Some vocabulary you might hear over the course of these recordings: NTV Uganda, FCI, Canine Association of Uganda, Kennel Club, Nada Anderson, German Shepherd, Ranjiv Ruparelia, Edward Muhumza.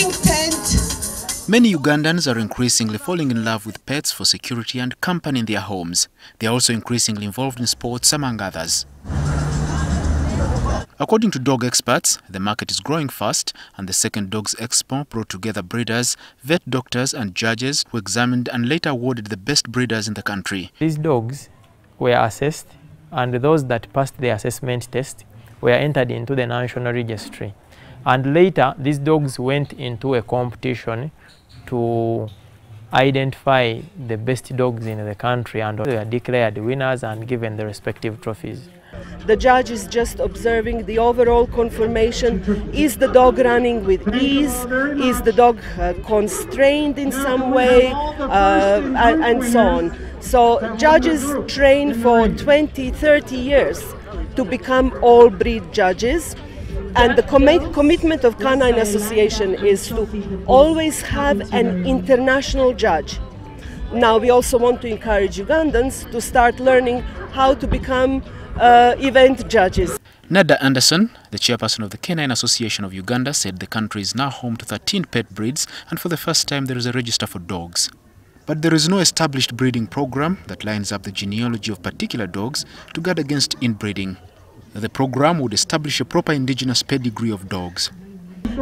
sleeping tent. Many Ugandans are increasingly falling in love with pets for security and company in their homes. They are also increasingly involved in sports, among others. According to dog experts, the market is growing fast, and the second Dogs Expo brought together breeders, vet doctors and judges who examined and later awarded the best breeders in the country. These dogs were assessed, and those that passed the assessment test were entered into the national registry. And later, these dogs went into a competition to identify the best dogs in the country, and they were declared winners and given the respective trophies. The judge is just observing the overall conformation. Is the dog running with ease? Is the dog constrained in some way? And so on. So judges train for 20, 30 years to become all breed judges. And the commitment of Canine Association is to always have an international judge. Now we also want to encourage Ugandans to start learning how to become event judges. Nada Anderson, the chairperson of the Canine Association of Uganda, said the country is now home to 13 pet breeds, and for the first time there is a register for dogs. But there is no established breeding program that lines up the genealogy of particular dogs to guard against inbreeding. The program would establish a proper indigenous pedigree of dogs.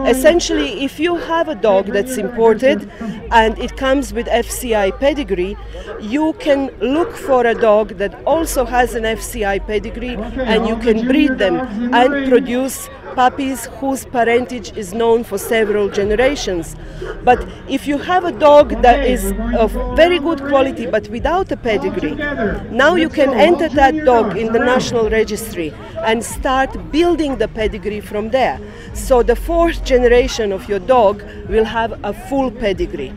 Essentially, if you have a dog that's imported and it comes with FCI pedigree, you can look for a dog that also has an FCI pedigree, and you can breed them and produce puppies whose parentage is known for several generations. But if you have a dog that is of very good quality but without a pedigree, now you can enter that dog in the national registry and start building the pedigree from there. So the fourth generation of your dog will have a full pedigree.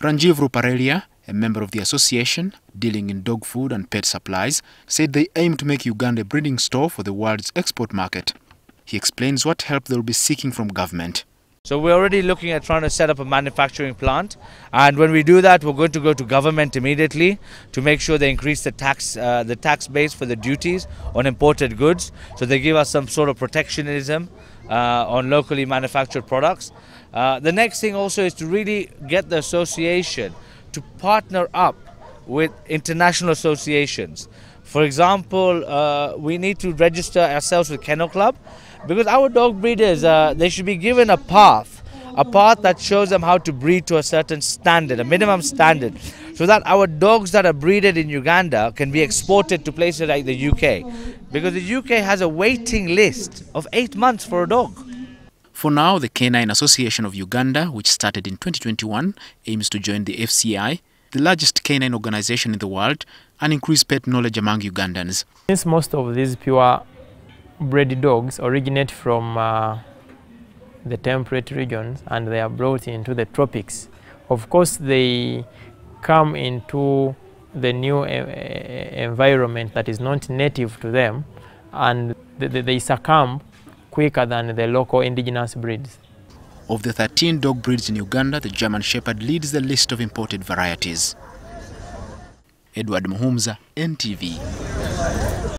Ranjiv Ruparelia, a member of the association dealing in dog food and pet supplies, said they aim to make Uganda a breeding store for the world's export market. He explains what help they'll be seeking from government. So we're already looking at trying to set up a manufacturing plant, and when we do that, we're going to go to government immediately to make sure they increase the tax base for the duties on imported goods, so they give us some sort of protectionism on locally manufactured products. The next thing also is to really get the association to partner up with international associations. For example, we need to register ourselves with Kennel Club, because our dog breeders, they should be given a path that shows them how to breed to a certain standard, a minimum standard, so that our dogs that are breeded in Uganda can be exported to places like the UK, because the UK has a waiting list of 8 months for a dog. For now, the Canine Association of Uganda, which started in 2021, aims to join the FCI, the largest canine organization in the world, and increase pet knowledge among Ugandans. Since most of these pure bred dogs originate from the temperate regions and they are brought into the tropics, of course they come into the new environment that is not native to them, and they succumb quicker than the local indigenous breeds. Of the 13 dog breeds in Uganda, the German Shepherd leads the list of imported varieties. Edward Muhumza, NTV.